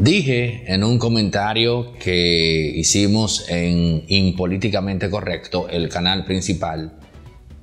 Dije en un comentario que hicimos en Impolíticamente Correcto, el canal principal,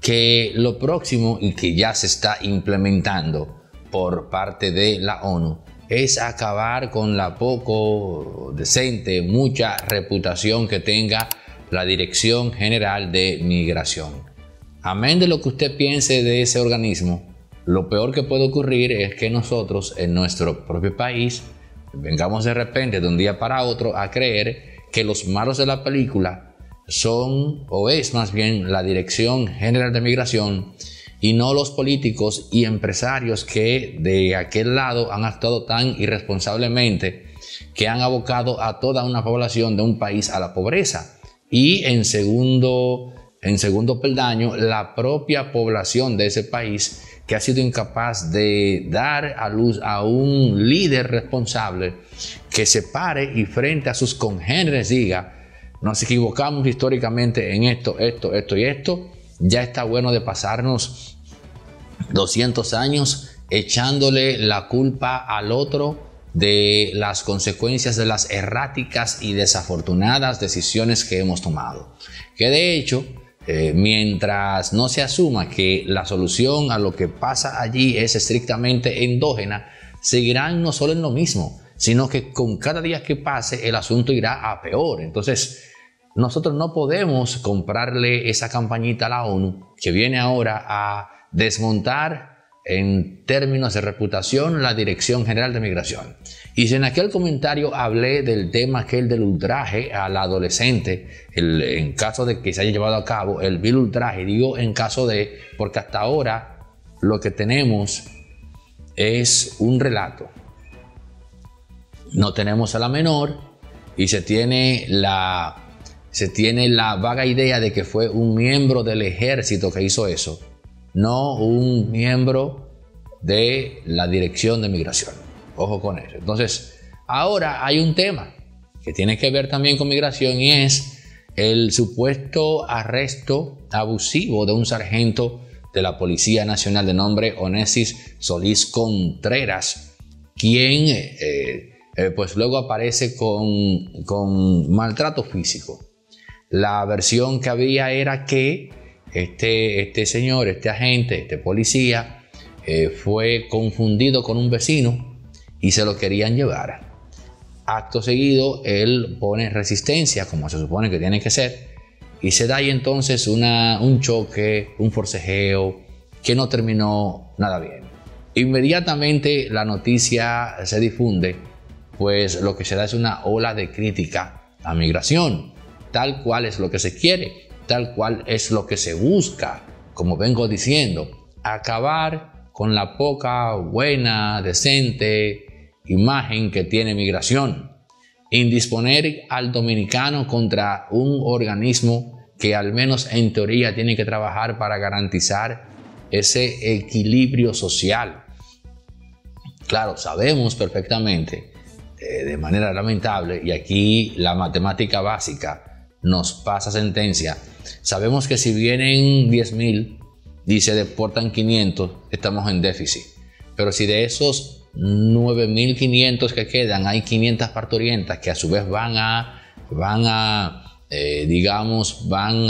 que lo próximo y que ya se está implementando por parte de la ONU es acabar con la poco decente, mucha reputación que tenga la Dirección General de Migración. Amén de lo que usted piense de ese organismo, lo peor que puede ocurrir es que nosotros en nuestro propio país vengamos de repente de un día para otro a creer que los malos de la película son o es más bien la Dirección General de Migración y no los políticos y empresarios que de aquel lado han actuado tan irresponsablemente que han abocado a toda una población de un país a la pobreza. Y en segundo peldaño, la propia población de ese país que ha sido incapaz de dar a luz a un líder responsable que se pare y frente a sus congéneres diga: nos equivocamos históricamente en esto, esto y esto. Ya está bueno de pasarnos 200 años echándole la culpa al otro de las consecuencias de las erráticas y desafortunadas decisiones que hemos tomado. Que de hecho, mientras no se asuma que la solución a lo que pasa allí es estrictamente endógena, seguirán no solo en lo mismo, sino que con cada día que pase el asunto irá a peor. Entonces, nosotros no podemos comprarle esa campañita a la ONU que viene ahora a desmontar en términos de reputación la Dirección General de Migración. Y si en aquel comentario hablé del tema aquel del ultraje al adolescente, en caso de que se haya llevado a cabo el vil ultraje, digo en caso de, porque hasta ahora lo que tenemos es un relato. No tenemos a la menor y se tiene la vaga idea de que fue un miembro del ejército que hizo eso, no un miembro de la Dirección de Migración. Ojo con eso. Entonces, ahora hay un tema que tiene que ver también con migración y es el supuesto arresto abusivo de un sargento de la Policía Nacional de nombre Onesis Solís Contreras, quien... pues luego aparece con maltrato físico. La versión que había era que este policía, fue confundido con un vecino y se lo querían llevar. Acto seguido, él pone resistencia, como se supone que tiene que ser, y se da ahí entonces un choque, un forcejeo, que no terminó nada bien. Inmediatamente la noticia se difunde, pues lo que se da es una ola de crítica a migración, tal cual es lo que se quiere, tal cual es lo que se busca, como vengo diciendo, acabar con la poca, buena, decente imagen que tiene migración, indisponer al dominicano contra un organismo que al menos en teoría tiene que trabajar para garantizar ese equilibrio social. Claro, sabemos perfectamente, de manera lamentable, y aquí la matemática básica nos pasa sentencia, sabemos que si vienen 10.000 y se deportan 500, estamos en déficit, pero si de esos 9.500 que quedan hay 500 parturientas que a su vez van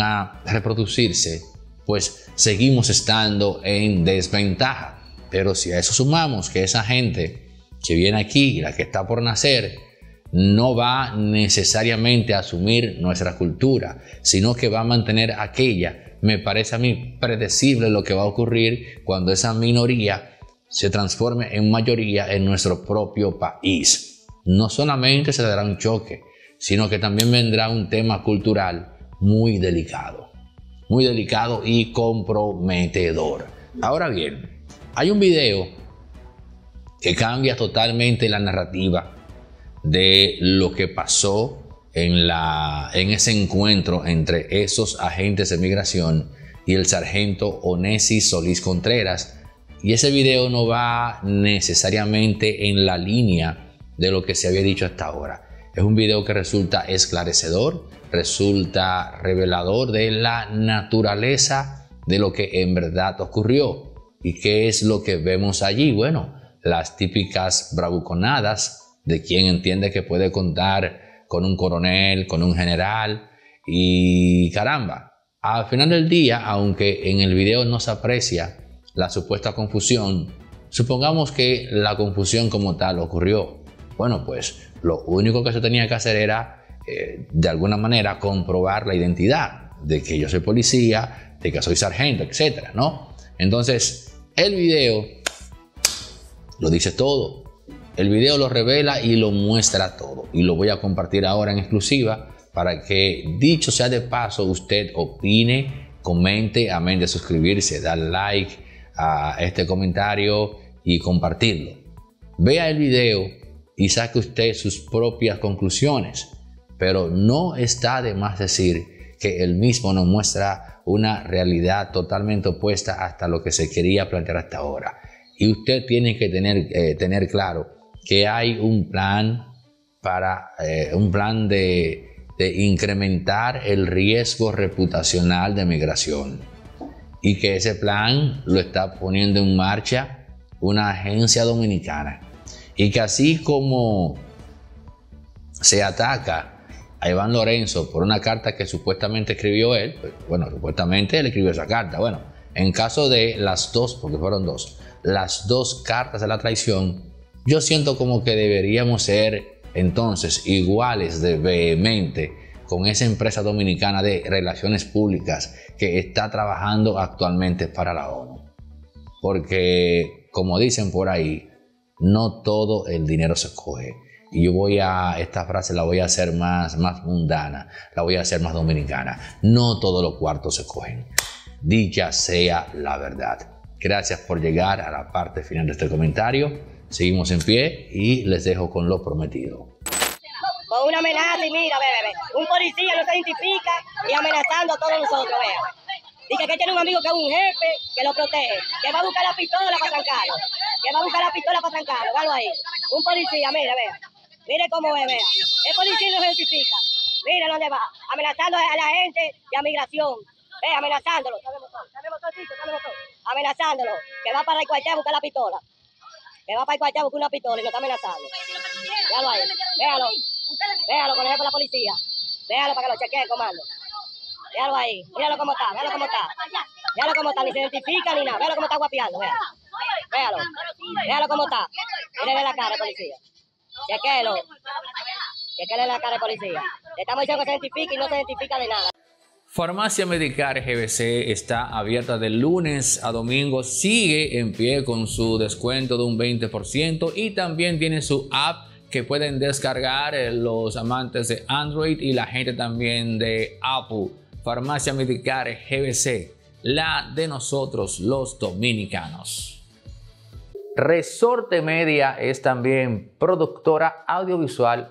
a reproducirse, pues seguimos estando en desventaja. Pero si a eso sumamos que esa gente que viene aquí, la que está por nacer, no va necesariamente a asumir nuestra cultura, sino que va a mantener aquella. Me parece a mí predecible lo que va a ocurrir cuando esa minoría se transforme en mayoría en nuestro propio país. No solamente se dará un choque, sino que también vendrá un tema cultural muy delicado y comprometedor. Ahora bien, hay un video que cambia totalmente la narrativa de lo que pasó en ese encuentro entre esos agentes de migración y el sargento Onesis Solís Contreras. Y ese video no va necesariamente en la línea de lo que se había dicho hasta ahora. Es un video que resulta esclarecedor, resulta revelador de la naturaleza de lo que en verdad ocurrió. ¿Y qué es lo que vemos allí? Bueno, las típicas bravuconadas de quien entiende que puede contar con un coronel, con un general, y caramba, al final del día, aunque en el video no se aprecia la supuesta confusión, supongamos que la confusión como tal ocurrió. Bueno, pues lo único que se tenía que hacer era, de alguna manera, comprobar la identidad de que yo soy policía, de que soy sargento, etcétera, ¿no? Entonces, el video lo dice todo. El video lo revela y lo muestra todo. Y lo voy a compartir ahora en exclusiva para que, dicho sea de paso, usted opine, comente, amén de suscribirse, dar like a este comentario y compartirlo. Vea el video y saque usted sus propias conclusiones. Pero no está de más decir que el mismo nos muestra una realidad totalmente opuesta hasta lo que se quería plantear hasta ahora. Y usted tiene que tener claro que hay un plan para de incrementar el riesgo reputacional de migración, y que ese plan lo está poniendo en marcha una agencia dominicana, y que así como se ataca a Iván Lorenzo por una carta que supuestamente escribió él, pues, bueno, supuestamente él escribió esa carta, bueno, en caso de las dos, porque fueron dos, las dos cartas de la traición, yo siento como que deberíamos ser entonces iguales de vehemente con esa empresa dominicana de relaciones públicas que está trabajando actualmente para la ONU. Porque, como dicen por ahí, no todo el dinero se coge. Y yo voy a, esta frase la voy a hacer más mundana, la voy a hacer más dominicana. No todos los cuartos se cogen. Dicha sea la verdad. Gracias por llegar a la parte final de este comentario. Seguimos en pie y les dejo con lo prometido. Con una amenaza y mira, ve, un policía no se identifica y amenazando a todos nosotros, vea. Dice que tiene un amigo que es un jefe que lo protege, que va a buscar la pistola para trancarlo, véalo ahí. Un policía, mira, vea, mire cómo es, vea. El policía no se identifica, mira dónde va, amenazando a la gente y a migración. Ve, amenazándolo, amenazándolo, que va para el cuartel a buscar la pistola. Que va para el cuartel a buscar una pistola y lo está amenazando. Véalo ahí, véalo con el jefe de la policía. Véalo para que lo chequeen, comando. Véalo ahí, míralo cómo está, ni se identifica ni nada, véalo cómo está guapeando, véalo cómo está. Mírale la cara al policía, chequéelo la cara al policía. Le estamos diciendo que se identifica y no se identifica de nada. Farmacia Medicare GBC está abierta de lunes a domingo, sigue en pie con su descuento de un 20% y también tiene su app que pueden descargar los amantes de Android y la gente también de Apple. Farmacia Medicare GBC, la de nosotros los dominicanos. Resort Media es también productora audiovisual.